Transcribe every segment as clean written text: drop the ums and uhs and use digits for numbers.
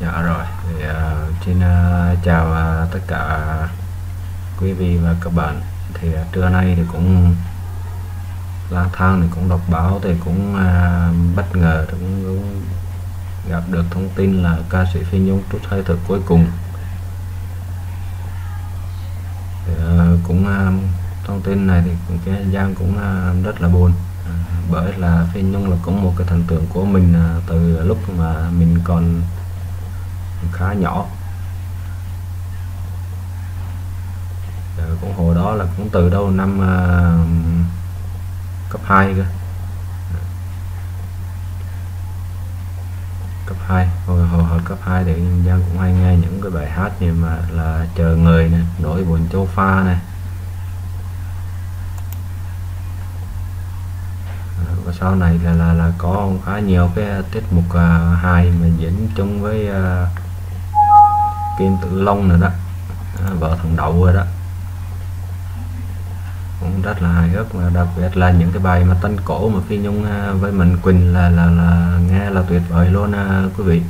Dạ rồi, thì xin chào tất cả quý vị và các bạn. Thì trưa nay thì cũng lang thang thì cũng đọc báo thì cũng bất ngờ cũng gặp được thông tin là ca sĩ Phi Nhung trút hơi thở cuối cùng. Thì, thông tin này thì cũng cái Giang cũng rất là buồn, bởi là Phi Nhung là cũng một cái thần tượng của mình từ lúc mà mình còn khá nhỏ. Rồi cũng hồi đó là cũng từ đâu năm cấp 2 cơ. Cấp 2, hồi cấp 2 thì Giang cũng hay nghe những cái bài hát như mà là Chờ Người này, Nỗi Buồn Châu Pha này. Và sau này là có khá nhiều cái tiết mục hài mà diễn chung với Kim Tử Long rồi đó, Vợ Thằng Đậu rồi đó, cũng rất là hài hước. Mà đặc biệt là những cái bài mà tân cổ mà Phi Nhung với mình Quỳnh là nghe là tuyệt vời luôn quý vị.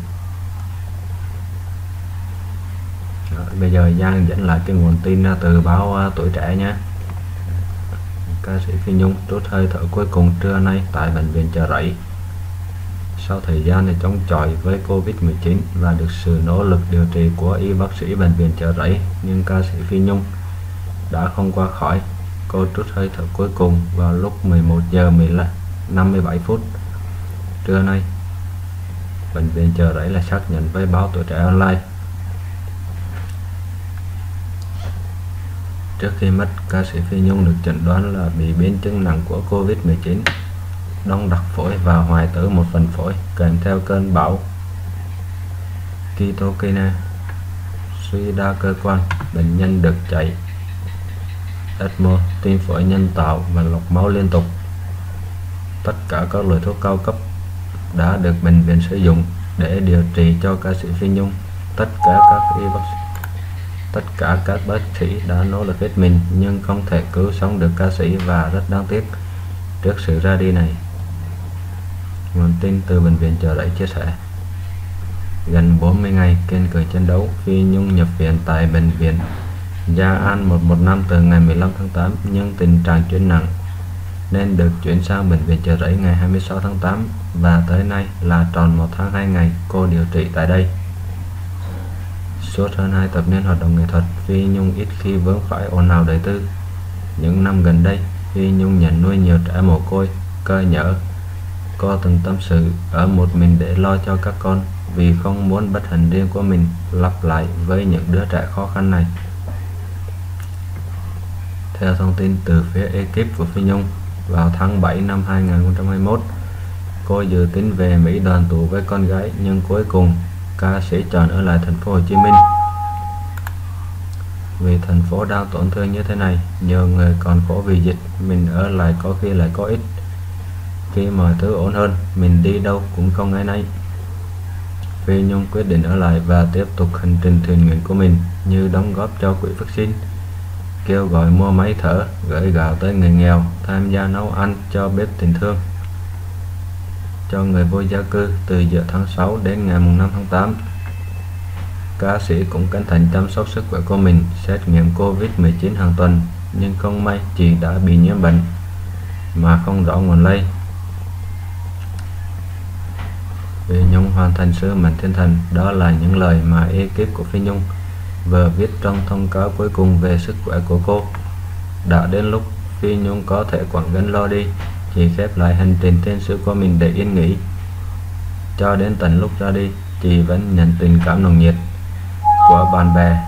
Rồi, bây giờ Giang dẫn lại cái nguồn tin từ báo Tuổi Trẻ nhé. Ca sĩ Phi Nhung trút hơi thở cuối cùng trưa nay tại bệnh viện Chợ Rẫy sau thời gian để chống chọi với Covid-19 và được sự nỗ lực điều trị của y bác sĩ bệnh viện Chợ Rẫy, nhưng ca sĩ Phi Nhung đã không qua khỏi. Cô trút hơi thở cuối cùng vào lúc 11:57 trưa nay, bệnh viện Chợ Rẫy là xác nhận với báo Tuổi Trẻ Online. Trước khi mất, ca sĩ Phi Nhung được chẩn đoán là bị biến chứng nặng của Covid-19, đông đặc phổi và hoại tử một phần phổi kèm theo cơn bão cytokine, suy đa cơ quan. Bệnh nhân được chạy ECMO, tim phổi nhân tạo và lọc máu liên tục. Tất cả các loại thuốc cao cấp đã được bệnh viện sử dụng để điều trị cho ca sĩ Phi Nhung. Tất cả các bác sĩ đã nỗ lực hết mình nhưng không thể cứu sống được ca sĩ và rất đáng tiếc trước sự ra đi này. Nguồn tin từ bệnh viện Chợ Rẫy chia sẻ, gần 40 ngày kiên cường chiến đấu, Phi Nhung nhập viện tại bệnh viện Gia An 115 từ ngày 15 tháng 8 nhưng tình trạng chuyển nặng nên được chuyển sang bệnh viện Chợ Rẫy ngày 26 tháng 8 và tới nay là tròn 1 tháng 2 ngày cô điều trị tại đây. Suốt hơn 2 thập niên hoạt động nghệ thuật, Phi Nhung ít khi vướng phải ồn ào đời tư. Những năm gần đây, Phi Nhung nhận nuôi nhiều trẻ mồ côi, cơ nhỡ. Cô từng tâm sự ở một mình để lo cho các con vì không muốn bất hạnh riêng của mình lặp lại với những đứa trẻ khó khăn này. Theo thông tin từ phía ekip của Phi Nhung, vào tháng 7 năm 2021, cô dự tính về Mỹ đoàn tụ với con gái nhưng cuối cùng ca sĩ chọn ở lại thành phố Hồ Chí Minh. Vì thành phố đang tổn thương như thế này, nhiều người còn khổ vì dịch, mình ở lại có khi lại có ích. Khi mọi thứ ổn hơn, mình đi đâu cũng không ngày nay. Phi Nhung quyết định ở lại và tiếp tục hành trình thiện nguyện của mình như đóng góp cho quỹ vaccine, kêu gọi mua máy thở, gửi gạo tới người nghèo, tham gia nấu ăn cho bếp tình thương cho người vô gia cư. Từ giữa tháng 6 đến ngày 5 tháng 8, ca sĩ cũng cẩn thận chăm sóc sức khỏe của mình, xét nghiệm Covid-19 hàng tuần, nhưng không may chị đã bị nhiễm bệnh mà không rõ nguồn lây. Phi Nhung hoàn thành sứ mệnh thiên thần, đó là những lời mà ekip của Phi Nhung vừa viết trong thông cáo cuối cùng về sức khỏe của cô. Đã đến lúc Phi Nhung có thể quảng gánh lo đi, chị khép lại hành trình thiên sứ của mình để yên nghỉ. Cho đến tận lúc ra đi, chị vẫn nhận tình cảm nồng nhiệt của bạn bè,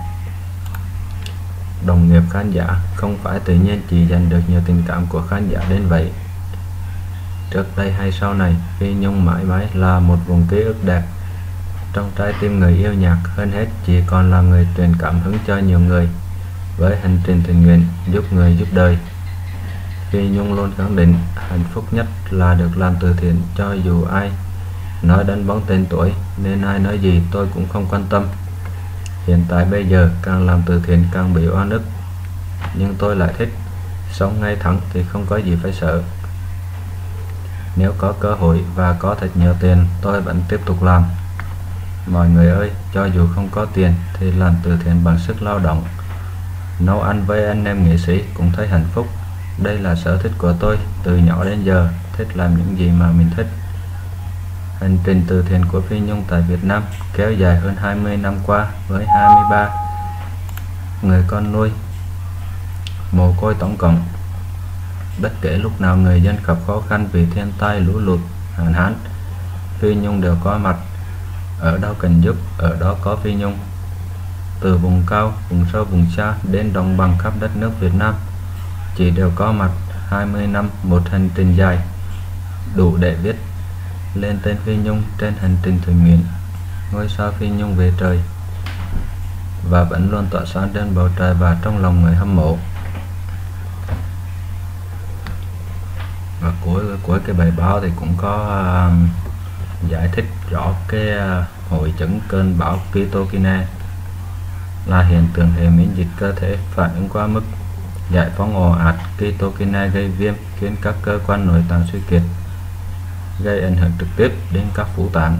đồng nghiệp, khán giả. Không phải tự nhiên chị giành được nhiều tình cảm của khán giả đến vậy. Trước đây hay sau này, Phi Nhung mãi mãi là một vùng ký ức đẹp trong trái tim người yêu nhạc. Hơn hết, chị còn là người truyền cảm hứng cho nhiều người với hành trình tình nguyện giúp người giúp đời. Phi Nhung luôn khẳng định hạnh phúc nhất là được làm từ thiện, cho dù ai nói đánh bóng tên tuổi nên ai nói gì tôi cũng không quan tâm. Hiện tại bây giờ càng làm từ thiện càng bị oan ức, nhưng tôi lại thích sống ngay thẳng thì không có gì phải sợ. Nếu có cơ hội và có thật nhiều tiền tôi vẫn tiếp tục làm. Mọi người ơi, cho dù không có tiền thì làm từ thiện bằng sức lao động, nấu ăn với anh em nghệ sĩ cũng thấy hạnh phúc. Đây là sở thích của tôi từ nhỏ đến giờ, thích làm những gì mà mình thích. Hành trình từ thiện của Phi Nhung tại Việt Nam kéo dài hơn 20 năm qua với 23 người con nuôi mồ côi tổng cộng. Bất kể lúc nào người dân gặp khó khăn vì thiên tai, lũ lụt, hạn hán, Phi Nhung đều có mặt. Ở đâu cần giúp, ở đó có Phi Nhung. Từ vùng cao, vùng sâu, vùng xa đến đồng bằng khắp đất nước Việt Nam, chị đều có mặt. 20 năm, một hành trình dài, đủ để viết lên tên Phi Nhung trên hành trình thử nghiệm ngôi sao Phi Nhung về trời, và vẫn luôn tỏa sáng trên bầu trời và trong lòng người hâm mộ. Và cuối cái bài báo thì cũng có giải thích rõ cái hội chứng cơn bão cytokine là hiện tượng hệ miễn dịch cơ thể phản ứng quá mức, giải phóng ồ ạt cytokine gây viêm khiến các cơ quan nội tạng suy kiệt, gây ảnh hưởng trực tiếp đến các phủ tạng.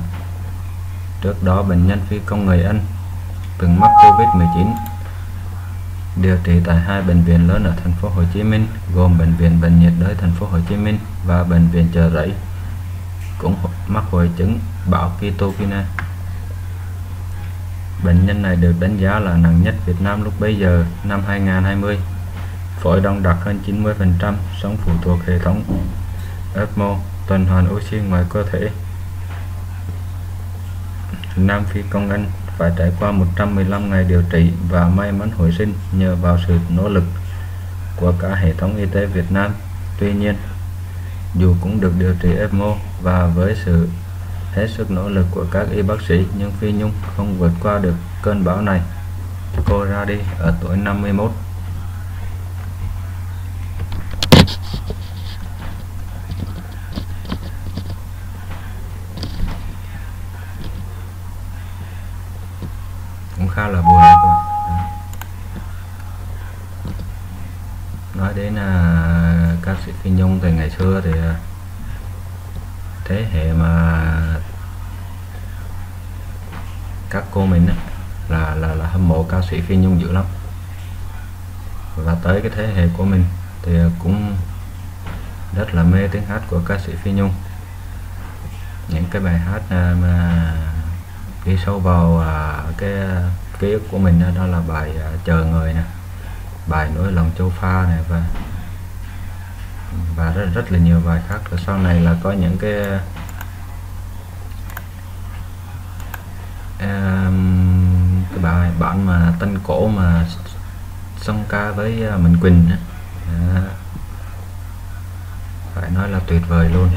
Trước đó, bệnh nhân phi công người Anh từng mắc Covid-19, điều trị tại hai bệnh viện lớn ở thành phố Hồ Chí Minh gồm Bệnh viện Bệnh nhiệt đới Thành phố Hồ Chí Minh và Bệnh viện Chợ Rẫy, cũng mắc hội chứng bão cytokine. Bệnh nhân này được đánh giá là nặng nhất Việt Nam lúc bấy giờ, năm 2020. Phổi đông đặc hơn 90%, sống phụ thuộc hệ thống ECMO, tuần hoàn oxy ngoài cơ thể. Nam phi công Anh phải trải qua 115 ngày điều trị và may mắn hồi sinh nhờ vào sự nỗ lực của cả hệ thống y tế Việt Nam. Tuy nhiên, dù cũng được điều trị ECMO và với sự hết sức nỗ lực của các y bác sĩ, nhưng Phi Nhung không vượt qua được cơn bão này. Cô ra đi ở tuổi 51. Cũng khá là buồn. Nói đến là ca sĩ Phi Nhung thì ngày xưa thì thế hệ mà các cô mình là hâm mộ ca sĩ Phi Nhung dữ lắm, và tới cái thế hệ của mình thì cũng rất là mê tiếng hát của ca sĩ Phi Nhung. Những cái bài hát mà đi sâu vào cái ký ức của mình đó là bài Chờ Người nè, bài Nỗi Lòng Châu Pha này, và rất là nhiều bài khác. Rồi sau này là có những cái bài bản mà tân cổ mà song ca với mình Quỳnh đó. Phải nói là tuyệt vời luôn.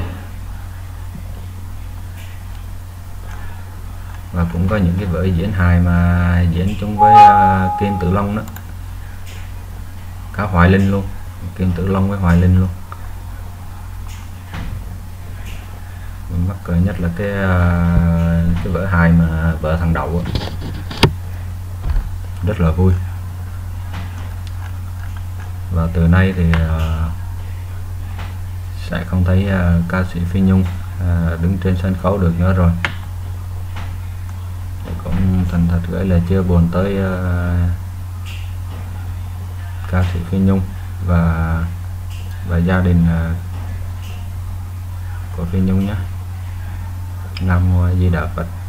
Và cũng có những cái vở diễn hài mà diễn chung với Kim Tử Long đó, cả Hoài Linh luôn, Kim Tử Long với Hoài Linh luôn. Mình mắc cười nhất là cái vở hài mà vợ thằng Đậu đó, rất là vui. Và từ nay thì sẽ không thấy ca sĩ Phi Nhung đứng trên sân khấu được nữa rồi. Cũng thành thật gửi là chưa buồn tới ca sĩ Phi Nhung và gia đình của Phi Nhung nhé. Nam Mô A Di Đà Phật.